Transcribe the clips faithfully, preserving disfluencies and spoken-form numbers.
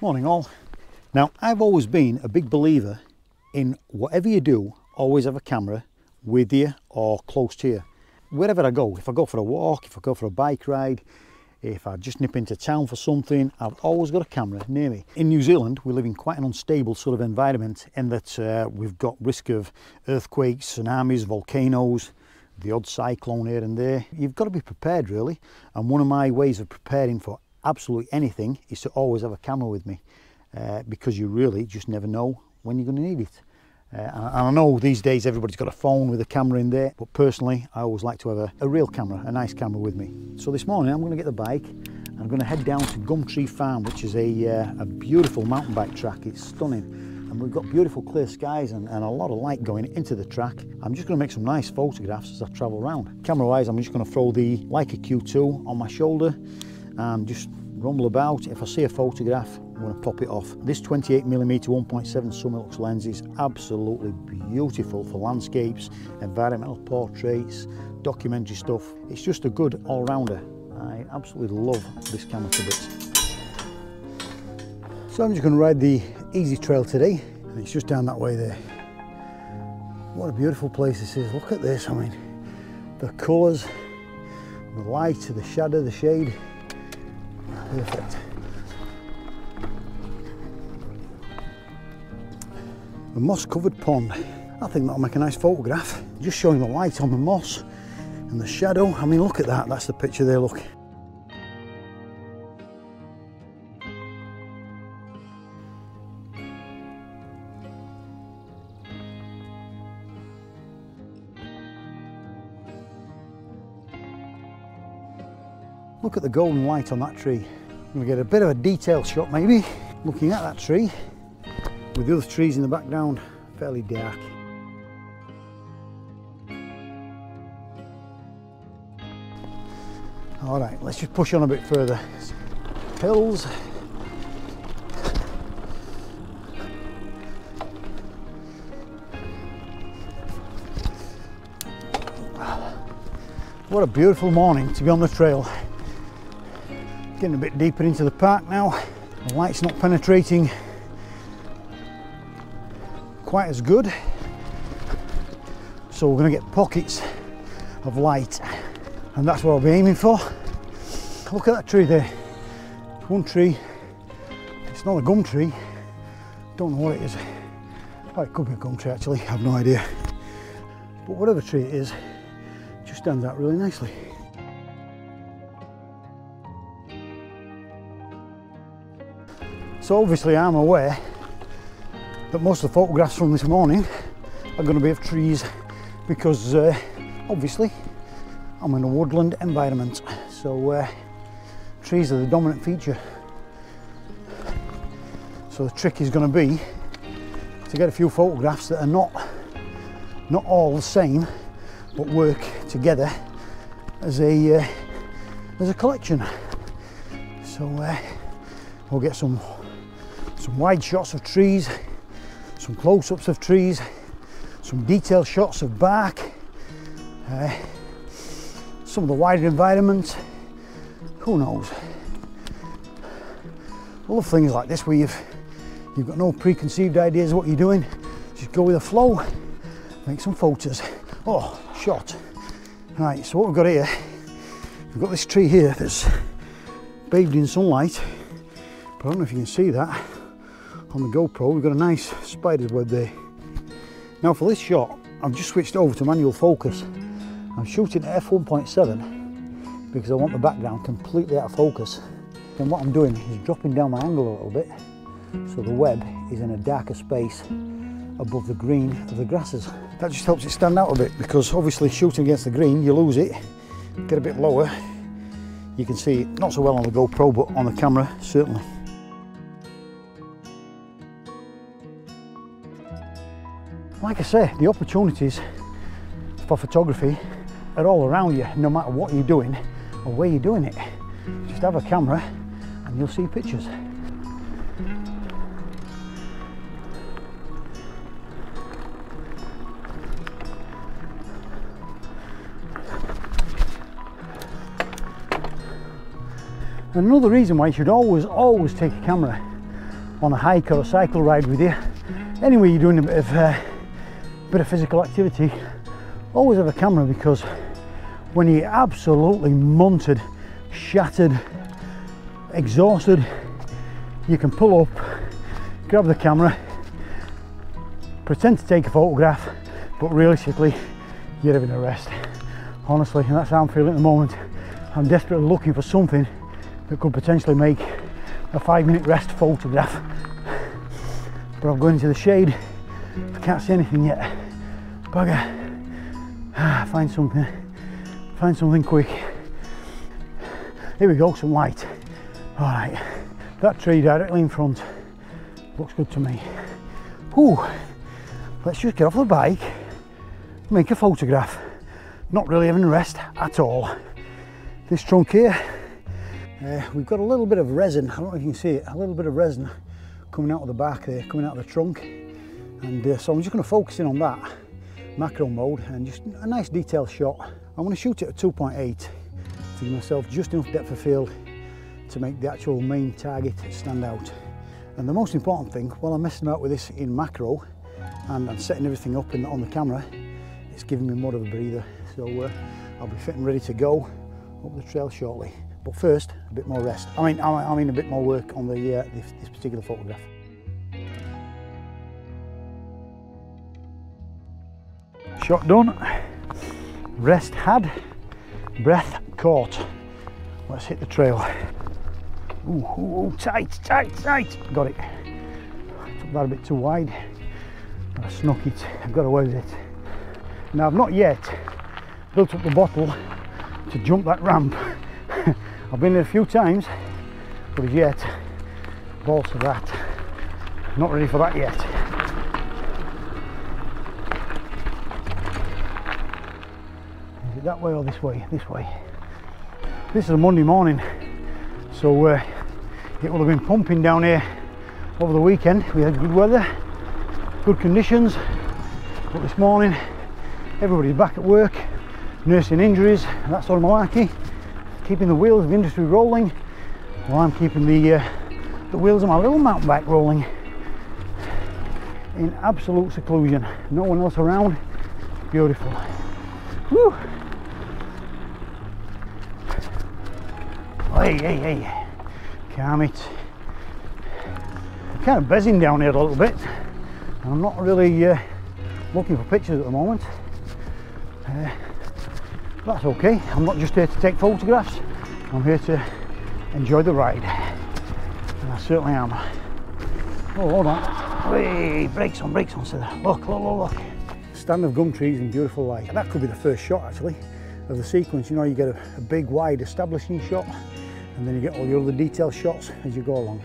Morning all. Now I've always been a big believer in whatever you do, always have a camera with you or close to you. Wherever I go, if I go for a walk, if I go for a bike ride, if I just nip into town for something, I've always got a camera near me. In New Zealand, we live in quite an unstable sort of environment in that uh, we've got risk of earthquakes, tsunamis, volcanoes, the odd cyclone here and there. You've got to be prepared really, and one of my ways of preparing for absolutely anything is to always have a camera with me uh, because you really just never know when you're going to need it. Uh, and, and I know these days everybody's got a phone with a camera in there, but personally I always like to have a, a real camera, a nice camera with me. So this morning I'm going to get the bike and I'm going to head down to Gumtree Farm, which is a, uh, a beautiful mountain bike track. It's stunning. And we've got beautiful clear skies and, and a lot of light going into the track. I'm just going to make some nice photographs as I travel around. Camera wise, I'm just going to throw the Leica Q two on my shoulder and just rumble about. If I see a photograph, I'm going to pop it off. This twenty-eight millimeter one point seven Summilux lens is absolutely beautiful for landscapes, environmental portraits, documentary stuff. It's just a good all-rounder. I absolutely love this camera to bits. So I'm just going to ride the easy trail today, and it's just down that way there. What a beautiful place this is. Look at this. I mean, the colours, the light, the shadow, the shade, perfect. A moss covered pond. I think that'll make a nice photograph, just showing the light on the moss and the shadow. I mean, look at that. That's the picture there. Look. Look at the golden light on that tree. I'm going to get a bit of a detail shot maybe, looking at that tree, with the other trees in the background fairly dark. Alright, let's just push on a bit further. Hills. What a beautiful morning to be on the trail. Getting a bit deeper into the park now. The light's not penetrating quite as good, so we're going to get pockets of light, and that's what I'll be aiming for. Look at that tree there. It's one tree. It's not a gum tree. Don't know what it is. Oh, it could be a gum tree actually. I have no idea. But whatever tree it is, it just stands out really nicely. So obviously I'm aware that most of the photographs from this morning are going to be of trees because uh, obviously I'm in a woodland environment, so uh, trees are the dominant feature. So the trick is going to be to get a few photographs that are not, not all the same, but work together as a, uh, as a collection. So uh, we'll get some Some wide shots of trees, some close-ups of trees, some detailed shots of bark, uh, some of the wider environment, who knows. I love things like this where you've, you've got no preconceived ideas of what you're doing, just go with the flow, make some photos. Oh, shot. Right, so what we've got here, we've got this tree here that's bathed in sunlight, but I don't know if you can see that. On the GoPro, we've got a nice spider's web there. Now for this shot, I've just switched over to manual focus. I'm shooting at f one point seven because I want the background completely out of focus. And what I'm doing is dropping down my angle a little bit so the web is in a darker space above the green of the grasses. That just helps it stand out a bit because obviously shooting against the green, you lose it, get a bit lower. You can see it not so well on the GoPro, but on the camera, certainly. Like I say, the opportunities for photography are all around you, no matter what you're doing or where you're doing it. Just have a camera and you'll see pictures. And another reason why you should always, always take a camera on a hike or a cycle ride with you. Anyway, you're doing a bit of, uh, bit of physical activity, always have a camera, because when you're absolutely munted, shattered, exhausted, you can pull up, grab the camera, pretend to take a photograph, but realistically you're having a rest, honestly. And that's how I'm feeling at the moment. I'm desperately looking for something that could potentially make a five minute rest photograph, but I'm going into the shade. I can't see anything yet, bugger. Find something, find something quick. Here we go, some light. All right, that tree directly in front looks good to me. Ooh, let's just get off the bike, make a photograph. Not really having a rest at all. This trunk here, uh, we've got a little bit of resin, I don't know if you can see it, a little bit of resin coming out of the back there, coming out of the trunk. And uh, so I'm just going to focus in on that, macro mode, and just a nice detail shot. I'm going to shoot it at two point eight to give myself just enough depth of field to make the actual main target stand out. And the most important thing, while I'm messing about with this in macro and I'm setting everything up in, on the camera, it's giving me more of a breather. So uh, I'll be fit and ready to go up the trail shortly. But first, a bit more rest. I mean, I mean a bit more work on the uh, this, this particular photograph. Shot done, rest had, breath caught. Let's hit the trail. Ooh, ooh, ooh, tight, tight, tight. Got it. Took that a bit too wide. I snuck it. I've got away with it. Now I've not yet built up the bottle to jump that ramp. I've been there a few times, but as yet, balls to that. Not ready for that yet. Is it that way or this way? This way. This is a Monday morning, so uh, it will have been pumping down here over the weekend. We had good weather, good conditions, but this morning everybody's back at work, nursing injuries, that sort of malarkey, keeping the wheels of industry rolling, while I'm keeping the, uh, the wheels of my little mountain bike rolling in absolute seclusion. No one else around. Beautiful. Woo. Hey, hey, hey, calm it. I'm kind of buzzing down here a little bit, and I'm not really uh, looking for pictures at the moment. Uh, that's okay, I'm not just here to take photographs, I'm here to enjoy the ride, and I certainly am. Oh, hold on, hey, brakes on, brakes on, so look, look, look, look. Stand of gum trees and beautiful light. That could be the first shot actually of the sequence. You know, you get a, a big wide establishing shot, and then you get all your other detail shots as you go along.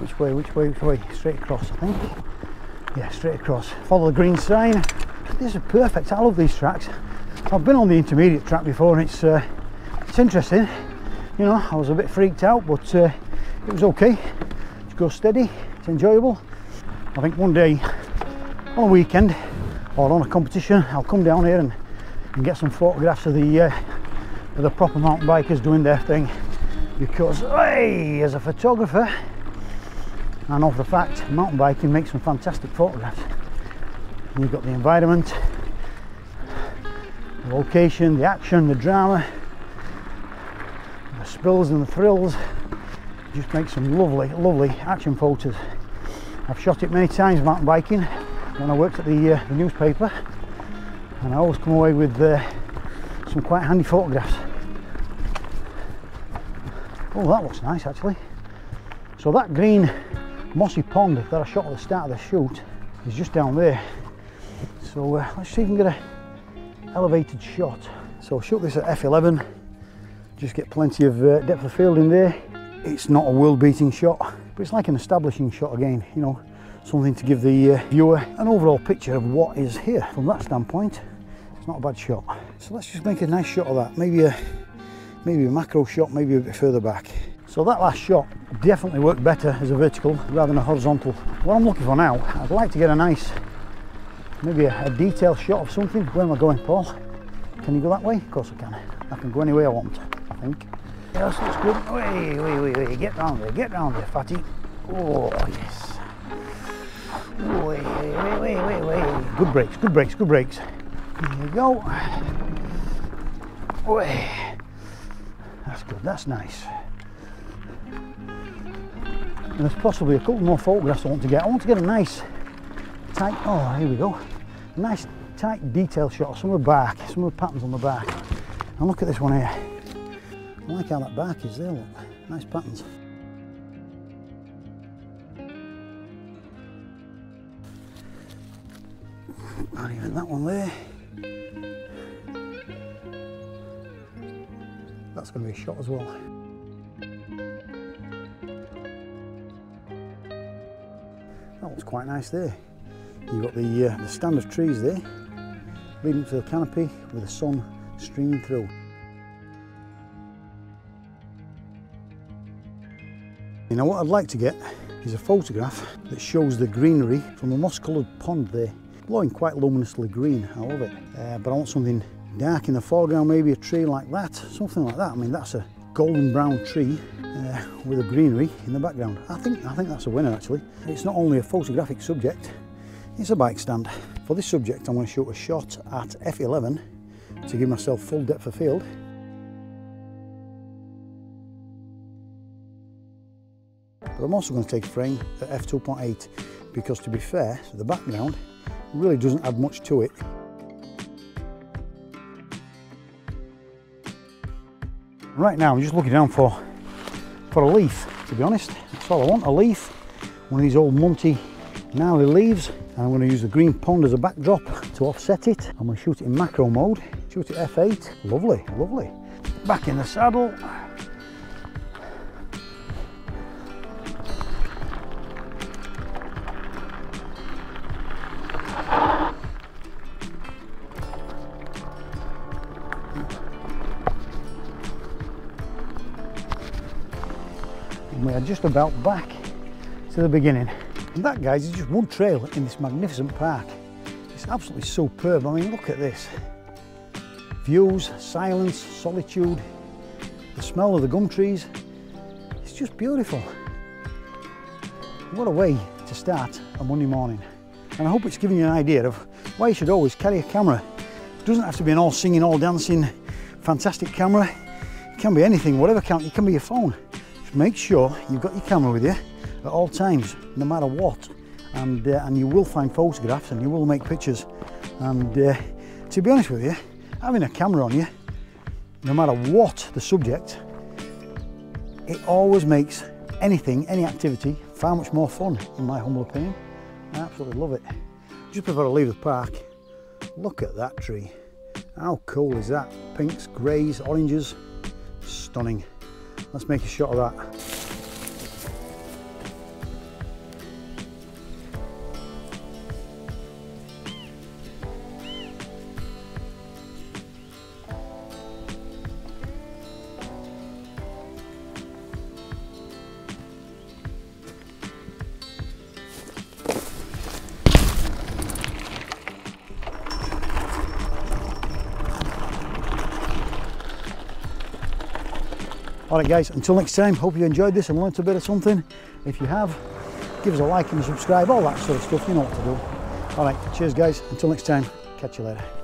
Which way, which way, which way? Straight across, I think. Yeah, straight across. Follow the green sign. This is perfect. I love these tracks. I've been on the intermediate track before, and it's uh, it's interesting. You know, I was a bit freaked out, but uh, it was okay. Just go steady. It's enjoyable. I think one day, on a weekend or on a competition, I'll come down here and, and get some photographs of the uh, of the proper mountain bikers doing their thing. Because, hey, as a photographer, and off the fact, mountain biking makes some fantastic photographs. And you've got the environment, the location, the action, the drama, the spills and the thrills. You just make some lovely, lovely action photos. I've shot it many times, mountain biking, when I worked at the, uh, the newspaper, and I always come away with uh, some quite handy photographs. Oh, that looks nice actually. So that green mossy pond that I shot at the start of the shoot is just down there, so uh, let's see if we can get an elevated shot. So I shot this at F eleven, just get plenty of uh, depth of field in there. It's not a world beating shot, but it's like an establishing shot again, you know, something to give the uh, viewer an overall picture of what is here from that standpoint. not a bad shot. So let's just make a nice shot of that, maybe a maybe a macro shot, maybe a bit further back. So that last shot definitely worked better as a vertical rather than a horizontal. What I'm looking for now, I'd like to get a nice, maybe a, a detailed shot of something. Where am I going, Paul? Can you go that way? Of course I can. I can go any way I want, I think. Yes, that's good. Wait, wait, wait, wait. Get round there, get round there, fatty. Oh, yes. Wait, wait, wait, wait, wait. Good breaks, good breaks, good breaks. There you go. Wait. That's good, that's nice. And there's possibly a couple more photographs I want to get. I want to get a nice, tight, oh, here we go. A nice, tight detail shot of some of the bark, some of the patterns on the bark. And look at this one here. I like how that bark is there, look. Nice patterns. Not even that one there. That's going to be a shot as well. That looks quite nice there. You've got the, uh, the stand of trees there, leading to the canopy with the sun streaming through. You know what I'd like to get is a photograph that shows the greenery from the moss-coloured pond there, glowing quite luminously green. I love it, uh, but I want something dark in the foreground, maybe a tree like that, something like that. I mean, that's a golden brown tree uh, with a greenery in the background. I think I think that's a winner actually. It's not only a photographic subject, it's a bike stand. For this subject, I'm going to shoot a shot at f eleven to give myself full depth of field. But I'm also going to take a frame at f two point eight because, to be fair, the background really doesn't add much to it. Right now I'm just looking down for for a leaf, to be honest. That's all I want, a leaf, one of these old Monty gnarly leaves. And I'm going to use the green pond as a backdrop to offset it. I'm going to shoot it in macro mode, shoot it at f eight. Lovely, lovely. Back in the saddle. We are just about back to the beginning. And that, guys, is just one trail in this magnificent park. It's absolutely superb. I mean, look at this. Views, silence, solitude, the smell of the gum trees. It's just beautiful. What a way to start a Monday morning. And I hope it's given you an idea of why you should always carry a camera. It doesn't have to be an all singing, all dancing, fantastic camera. It can be anything, whatever count. It can be your phone. Make sure you've got your camera with you at all times, no matter what, and uh, and you will find photographs and you will make pictures. And uh, to be honest with you, having a camera on you, no matter what the subject, it always makes anything, any activity, far much more fun, in my humble opinion. I absolutely love it. Just before I leave the park, look at that tree. How cool is that? Pinks, greys, oranges, stunning. Let's make a shot of that. Alright guys, until next time, hope you enjoyed this and learnt a bit of something. If you have, give us a like and a subscribe, all that sort of stuff, you know what to do. Alright, cheers guys, until next time, catch you later.